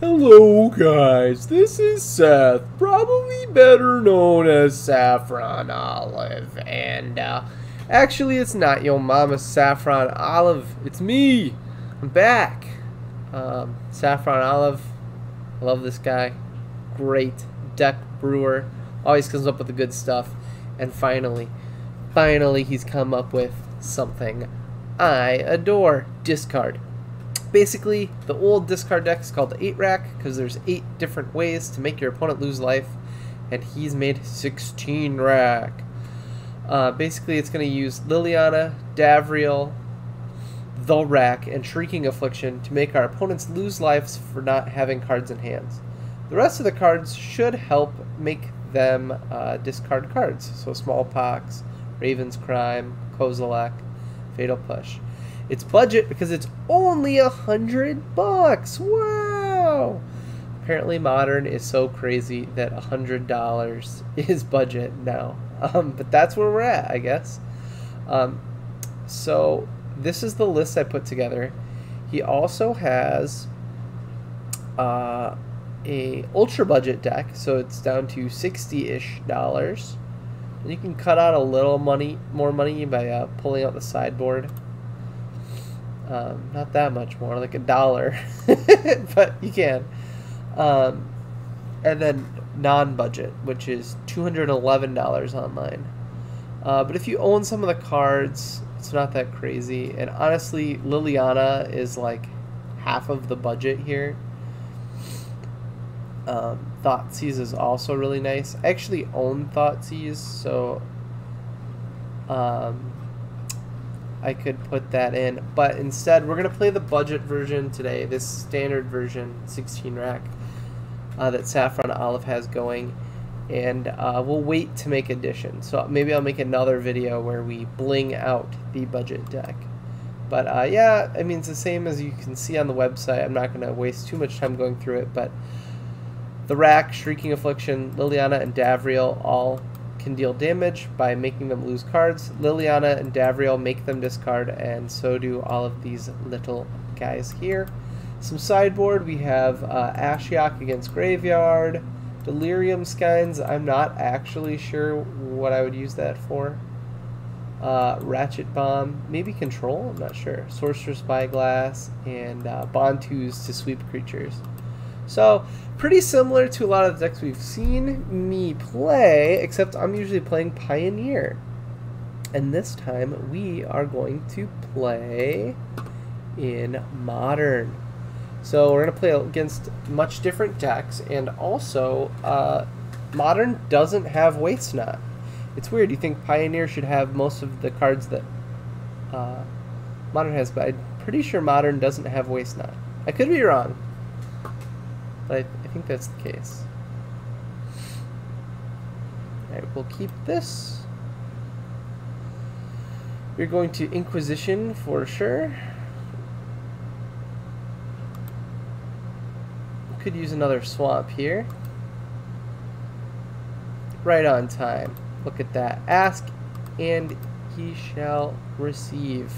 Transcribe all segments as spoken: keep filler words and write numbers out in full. Hello guys, this is Seth, probably better known as Saffron Olive, and uh, actually it's not your mama Saffron Olive, it's me, I'm back. Um, Saffron Olive, I love this guy, great deck brewer, always comes up with the good stuff, and finally, finally he's come up with something I adore, discard. Basically, the old discard deck is called Eight Rack because there's eight different ways to make your opponent lose life, and he's made sixteen Rack. Uh, basically, it's going to use Liliana, Davriel, The Rack, and Shrieking Affliction to make our opponents lose lives for not having cards in hands. The rest of the cards should help make them uh, discard cards, so Smallpox, Raven's Crime, Kozilek, Fatal Push. It's budget because it's only a hundred bucks. Wow! Apparently, Modern is so crazy that a hundred dollars is budget now. Um, but that's where we're at, I guess. Um, so this is the list I put together. He also has uh, a ultra budget deck, so it's down to sixty-ish dollars. And you can cut out a little money, more money by uh, pulling out the sideboard. Um, not that much more, like a dollar, but you can. Um, and then non-budget, which is two hundred eleven dollars online. Uh, but if you own some of the cards, it's not that crazy. And honestly, Liliana is like half of the budget here. Um, Thoughtseize is also really nice. I actually own Thoughtseize, so... Um, I could put that in, but instead we're gonna play the budget version today, this standard version, sixteen rack, uh, that Saffron Olive has going, and uh, we'll wait to make additions. So maybe I'll make another video where we bling out the budget deck. But uh, yeah, I mean it's the same as you can see on the website. I'm not gonna waste too much time going through it, but the Rack, Shrieking Affliction, Liliana, and Davriel all can deal damage by making them lose cards. Liliana and Davriel make them discard, and so do all of these little guys here. Some sideboard, we have uh, Ashiok against Graveyard, Delirium Skins, I'm not actually sure what I would use that for. Uh, Ratchet Bomb, maybe Control, I'm not sure. Sorcerer's Spyglass, and uh, Bontus to sweep creatures. So, pretty similar to a lot of the decks we've seen me play, except I'm usually playing Pioneer. And this time, we are going to play in Modern. So, we're going to play against much different decks, and also, uh, Modern doesn't have Waste Not. It's weird, you think Pioneer should have most of the cards that uh, Modern has, but I'm pretty sure Modern doesn't have Waste Not. I could be wrong. But I, I think that's the case. Alright, we'll keep this. We're going to Inquisition for sure. Could use another swamp here. Right on time. Look at that. Ask and he shall receive.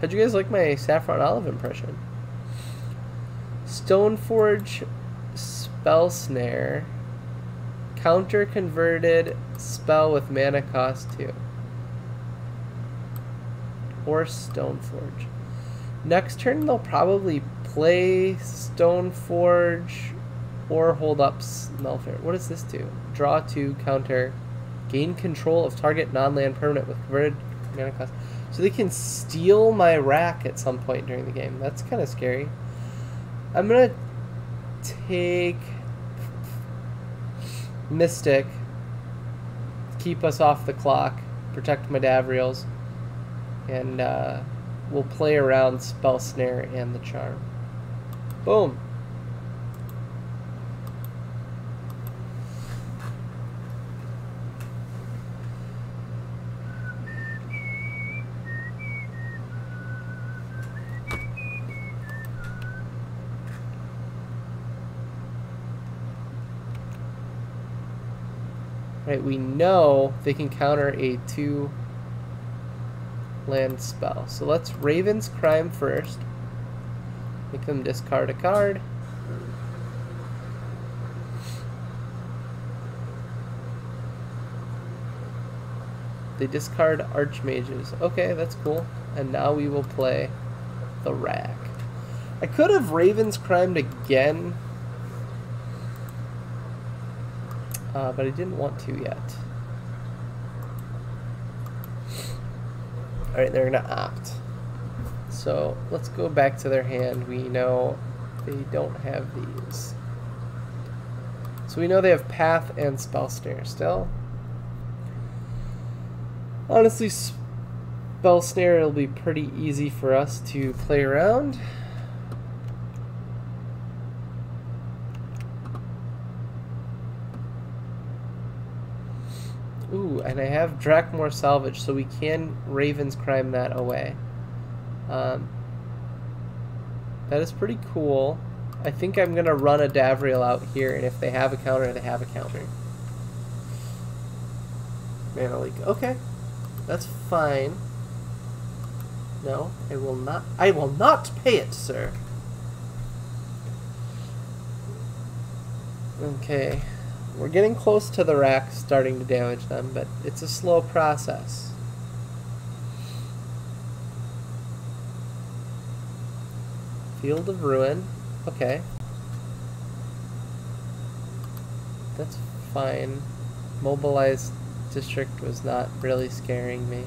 How'd you guys like my Saffron Olive impression? Stoneforge, Spell Snare, counter converted spell with mana cost two, or Stoneforge. Next turn they'll probably play Stoneforge or hold up Snellfair. What does this do? Draw two, counter, gain control of target non-land permanent with converted mana cost. So they can steal my rack at some point during the game. That's kind of scary. I'm going to take Mystic, keep us off the clock, protect my Davriels, and uh, we'll play around Spell Snare and the Charm. Boom. Right, we know they can counter a two land spell. So let's Raven's Crime first. Make them discard a card. They discard Archmages. Okay, that's cool. And now we will play the Rack. I could have Raven's Crimed again, uh, but I didn't want to yet. Alright, they're going to opt. So let's go back to their hand. We know they don't have these. So we know they have Path and Spell Snare still. Honestly, Spell Snare will be pretty easy for us to play around. Ooh, and I have Drakmoor Salvage, so we can Raven's Crime that away. Um, that is pretty cool. I think I'm going to run a Davriel out here, and if they have a counter, they have a counter. Mana Leak. Okay. That's fine. No, I will not. I will not pay it, sir. Okay. We're getting close to the Rack starting to damage them, but it's a slow process. Field of Ruin. Okay. That's fine. Mobilized District was not really scaring me.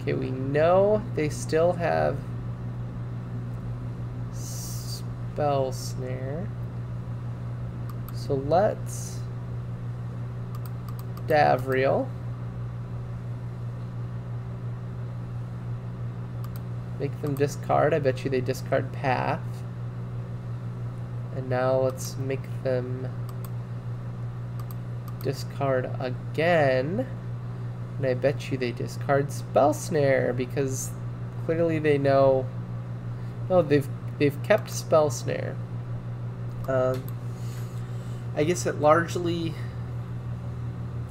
Okay, we know they still have Spell Snare. So let's Davriel. Make them discard. I bet you they discard Path. And now let's make them discard again. And I bet you they discard Spell Snare, because clearly they know. No, they've they've kept Spell Snare. Um, I guess it largely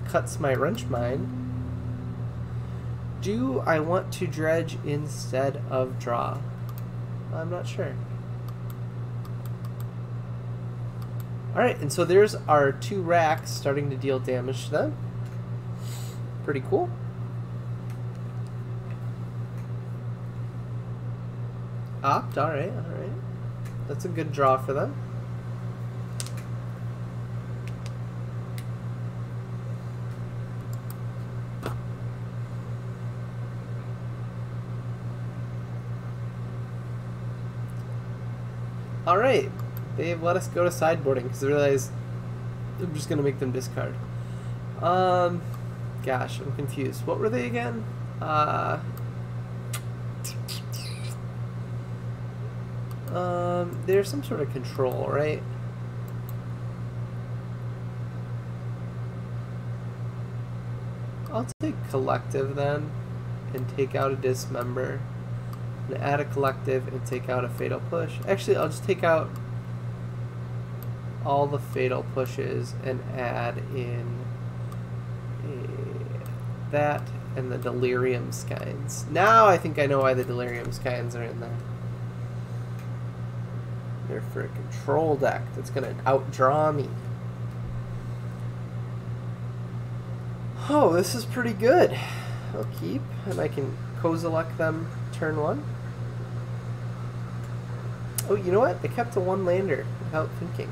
cuts my Wrench Mine. Do I want to Dredge instead of draw? I'm not sure. Alright, and so there's our two Racks starting to deal damage to them. Pretty cool. Opt, alright, alright. That's a good draw for them. Alright. They've let us go to sideboarding because they realize I'm just going to make them discard. Um, gosh, I'm confused. What were they again? Uh, um, they're some sort of control, right? I'll take Collective then and take out a Dismember. And add a Collective and take out a Fatal Push. Actually, I'll just take out all the Fatal Pushes and add in a, that and the Delirium Skins. Now I think I know why the Delirium Skins are in there. They're for a control deck that's going to outdraw me. Oh, this is pretty good. I'll keep, and I can Kozilek them turn one. Oh, you know what? They kept a one-lander without thinking.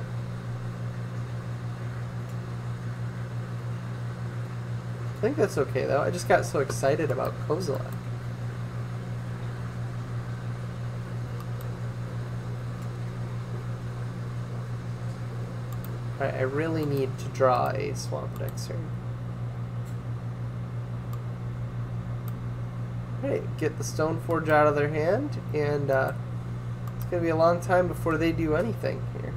I think that's okay, though. I just got so excited about Kozilek. Alright, I really need to draw a Swamp next turn. Alright, get the Stoneforge out of their hand, and uh, it's going to be a long time before they do anything here.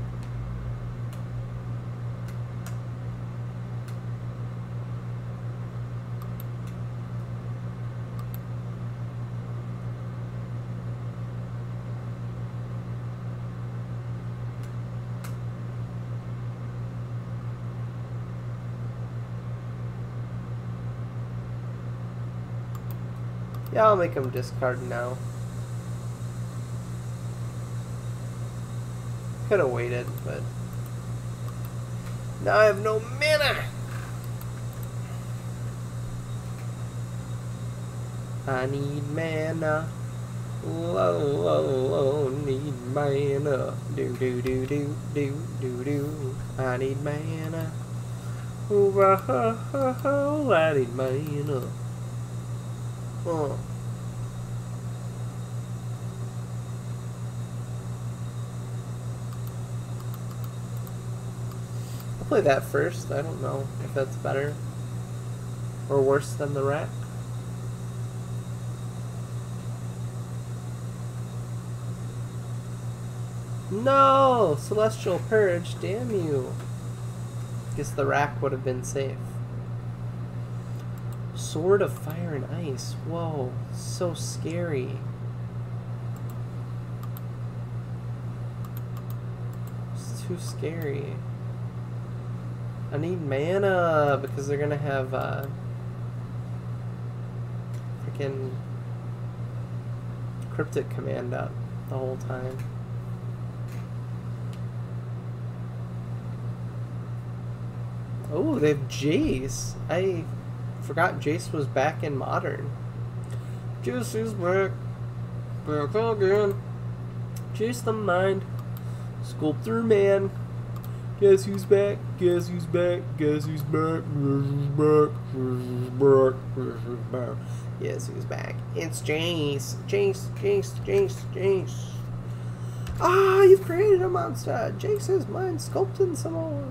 Yeah, I'll make him discard now. Could have waited, but now I have no mana. I need mana. Low, low, low, need mana. Do, do, do, do, do, do, do. I need mana. Ooh, uh, uh, uh, uh, I need mana. Huh. I'll play that first. I don't know if that's better or worse than the rack. No! Celestial Purge, damn you. Guess the rack would have been safe. Sword of Fire and Ice. Whoa, so scary. It's too scary. I need mana because they're gonna have uh freaking Cryptic Command up the whole time. Oh, they have Jace. I forgot Jace was back in Modern. Jace is back. Back again. Jace the Mind. Sculpt through man. Guess who's back? Guess who's back? Guess who's back? Guess who's back? Guess who's back? Guess who's back? It's Jace. Jace, Jace, Jace, Jace. Ah, you've created a monster. Jace is mine. Sculpting some more.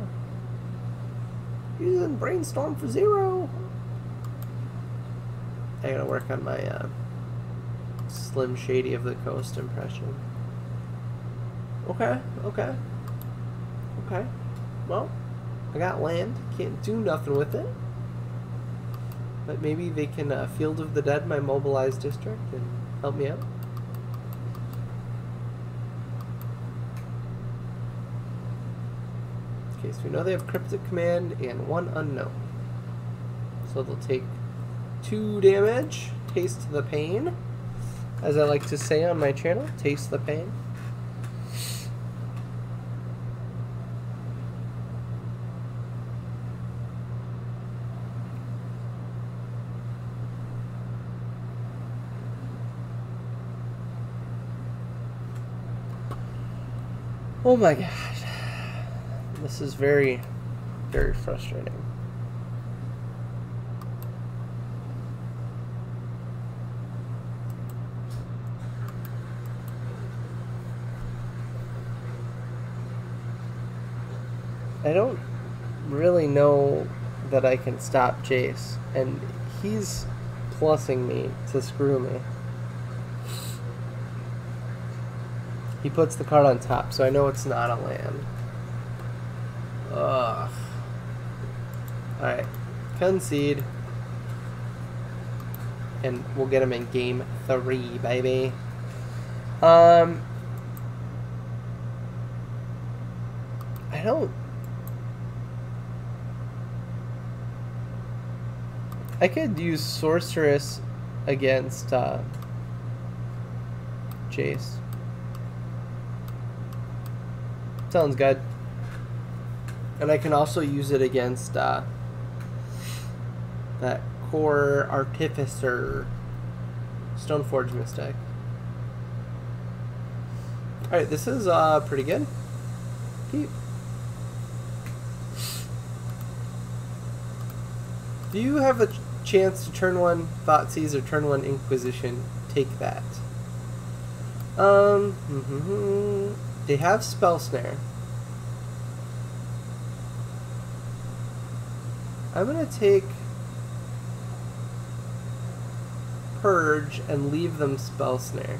Using Brainstorm for zero. I gotta work on my uh, Slim Shady of the Coast impression. Okay, okay. Okay. Well, I got land. Can't do nothing with it. But maybe they can uh, Field of the Dead my Mobilized District and help me out. Okay, so we know they have Cryptic Command and one unknown. So they'll take two damage. Taste the pain. As I like to say on my channel, taste the pain. Oh my gosh. This is very, very frustrating. I don't really know that I can stop Jace, and he's plussing me to screw me. He puts the card on top, so I know it's not a land. Ugh. Alright. Concede. And we'll get him in game three, baby. Um. I don't. I could use Sorceress against uh, Jace. Sounds good. And I can also use it against uh, that core artificer Stoneforge Mystic. Alright, this is uh, pretty good. Keep. Do you have a ch chance to turn one Thoughtseize or turn one Inquisition? Take that. Um, mm-hmm. They have Spell Snare. I'm going to take Purge and leave them Spell Snare.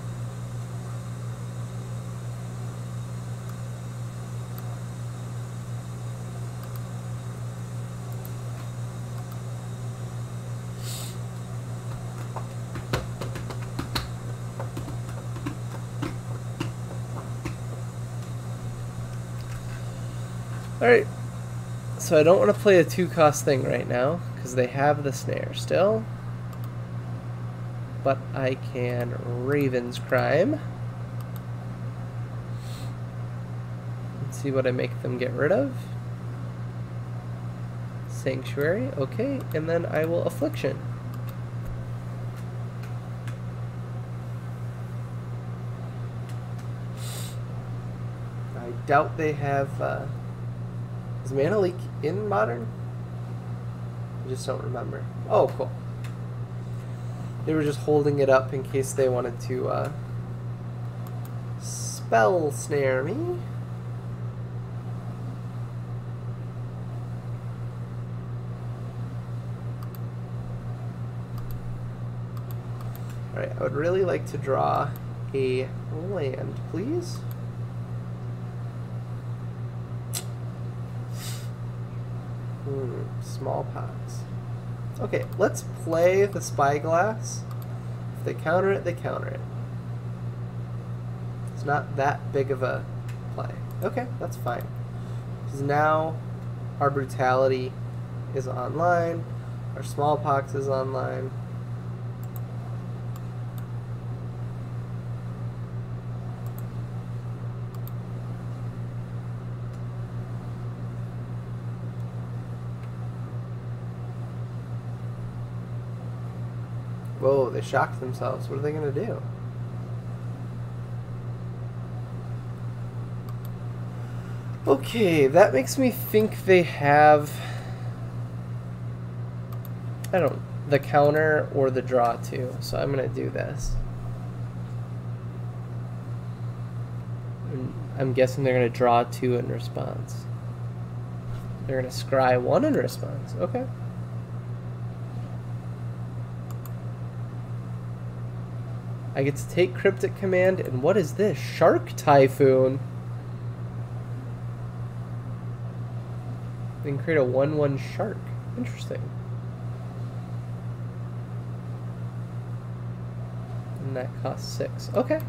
Alright. So I don't want to play a two cost thing right now, because they have the snare still. but I can Raven's Crime. Let's see what I make them get rid of. Sanctuary, okay, and then I will Affliction. I doubt they have, uh, is Mana Leak in Modern? I just don't remember. Oh, cool. They were just holding it up in case they wanted to uh, Spell Snare me. Alright, I would really like to draw a land, please. Hmm, Smallpox. Okay, let's play the Spyglass. If they counter it, they counter it. It's not that big of a play. Okay, that's fine. Because now our Brutality is online, our Smallpox is online. Whoa, they shocked themselves. What are they going to do? Okay, that makes me think they have... I don't... the counter or the draw too. So I'm going to do this. I'm guessing they're going to draw two in response. They're going to scry one in response. Okay. I get to take Cryptic Command, and what is this? Shark Typhoon! Then create a one one Shark. Interesting. And that costs six. Okay.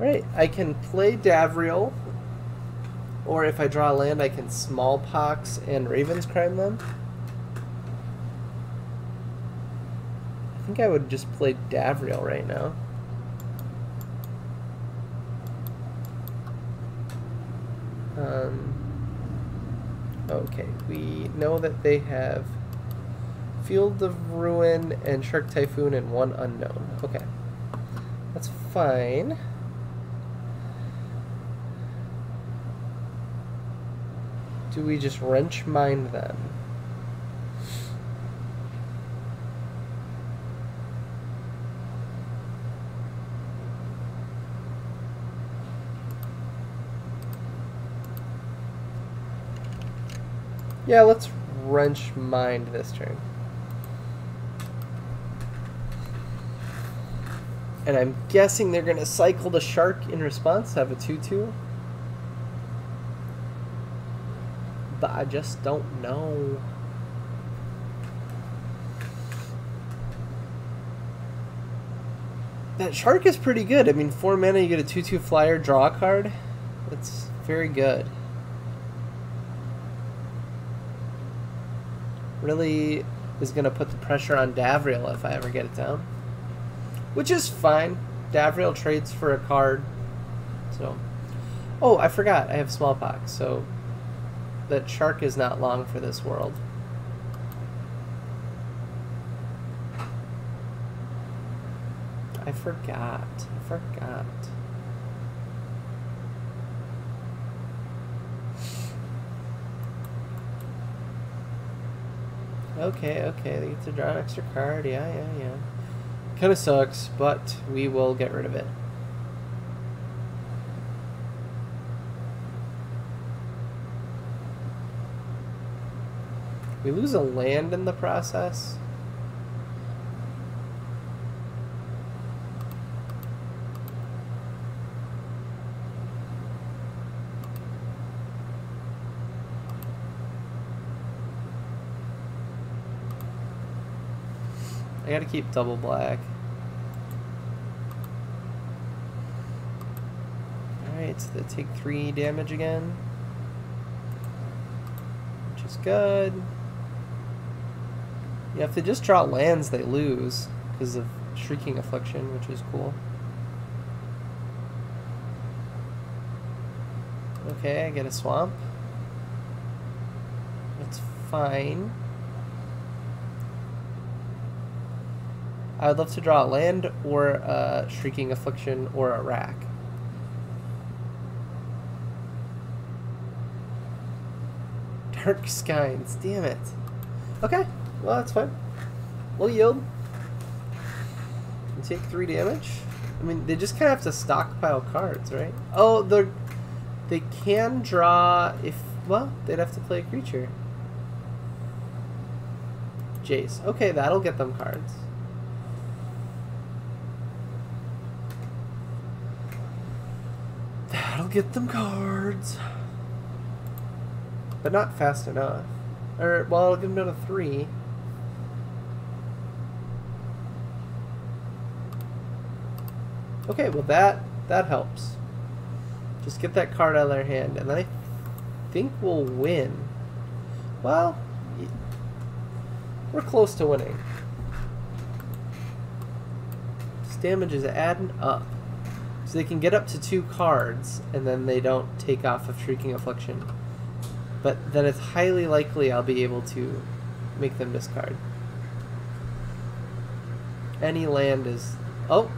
Alright, I can play Davriel, or if I draw land, I can Smallpox and Raven's Crime them. I think I would just play Davriel right now. Um, okay, we know that they have Field of Ruin and Shark Typhoon and one unknown. Okay, that's fine. Do we just Wrench Mine them? Yeah, let's Wrench Mine this turn. And I'm guessing they're going to cycle the Shark in response, have a two two. But I just don't know. That Shark is pretty good. I mean, four mana, you get a two two flyer, draw a card. That's very good. Really is going to put the pressure on Davriel if I ever get it down. Which is fine. Davriel trades for a card. So, oh, I forgot. I have Smallpox, so that Shark is not long for this world. I forgot. I forgot. Okay, okay, they get to draw an extra card, yeah, yeah, yeah. Kinda sucks, but we will get rid of it. We lose a land in the process. I gotta keep double black. Alright, so they take three damage again. Which is good. Yeah, if they just draw lands, they lose because of Shrieking Affliction, which is cool. Okay, I get a swamp. That's fine. I would love to draw a land or a Shrieking Affliction or a rack. Dark Skines, damn it. Okay, well that's fine. We'll yield. And take three damage. I mean, they just kind of have to stockpile cards, right? Oh, they're... They can draw if, well, they'd have to play a creature. Jace. Okay, that'll get them cards. That'll get them cards. But not fast enough. Or, well, it'll get them down to three. Okay, well, that, that helps. Just get that card out of their hand, and then I think we'll win. Well, we're close to winning. This damage is adding up. So they can get up to two cards, and then they don't take off of Shrieking Affliction. But then it's highly likely I'll be able to make them discard. Any land is... Oh,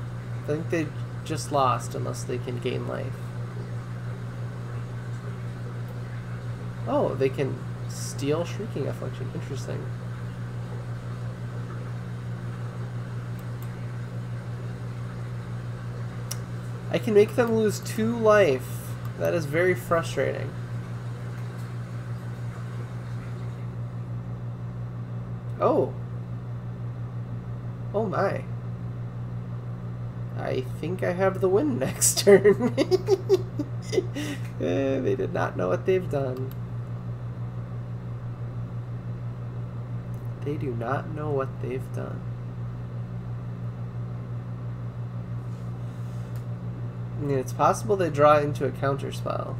I think they just lost unless they can gain life. Oh, they can steal Shrieking Affliction. Interesting. I can make them lose two life. That is very frustrating. Oh. Oh my. I think I have the win next turn. They did not know what they've done. They do not know what they've done. I mean, it's possible they draw into a counter spell.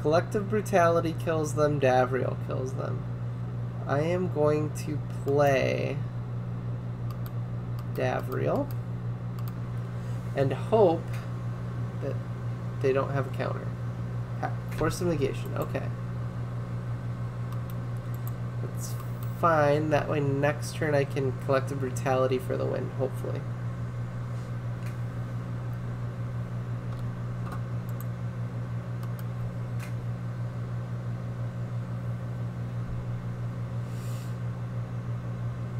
Collective Brutality kills them, Davriel kills them. I am going to play Davriel and hope that they don't have a counter. Force of negation, okay. That's fine, that way next turn I can Collective Brutality for the win, hopefully.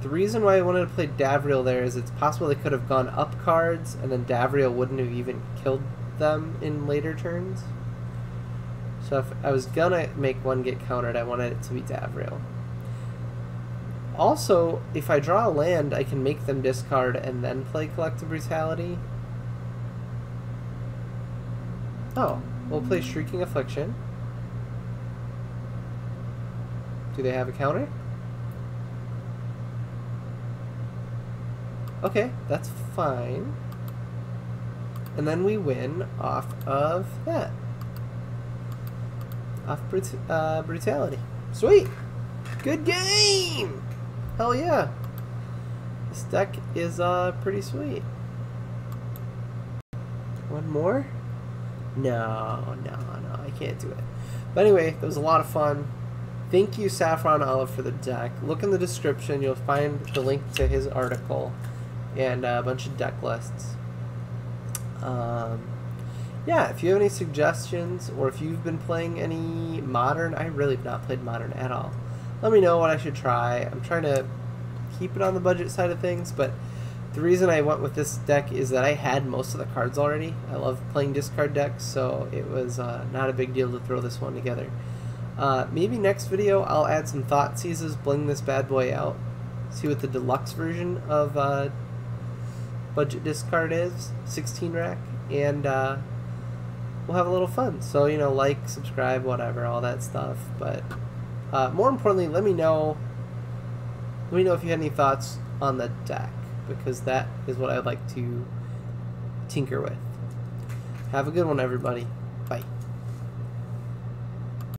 The reason why I wanted to play Davriel there is it's possible they could have gone up cards and then Davriel wouldn't have even killed them in later turns. So if I was gonna make one get countered, I wanted it to be Davriel. Also, if I draw a land, I can make them discard and then play Collective Brutality. Oh, we'll play Shrieking Affliction. Do they have a counter? Okay, that's fine. And then we win off of that. Off brut uh, Brutality. Sweet! Good game! Hell yeah! This deck is uh, pretty sweet. One more? No, no, no, I can't do it. But anyway, it was a lot of fun. Thank you, Saffron Olive, for the deck. Look in the description, you'll find the link to his article. And a bunch of deck lists. Um, yeah, if you have any suggestions, or if you've been playing any Modern, I really have not played Modern at all. Let me know what I should try. I'm trying to keep it on the budget side of things, but the reason I went with this deck is that I had most of the cards already. I love playing discard decks, so it was uh, not a big deal to throw this one together. Uh, maybe next video I'll add some Thoughtseizes, bling this bad boy out, see what the deluxe version of... Uh, budget discard is, sixteen rack, and uh, we'll have a little fun. So, you know, like, subscribe, whatever, all that stuff. But uh, more importantly, let me know let me know if you had any thoughts on the deck, because that is what I'd like to tinker with. Have a good one, everybody. Bye.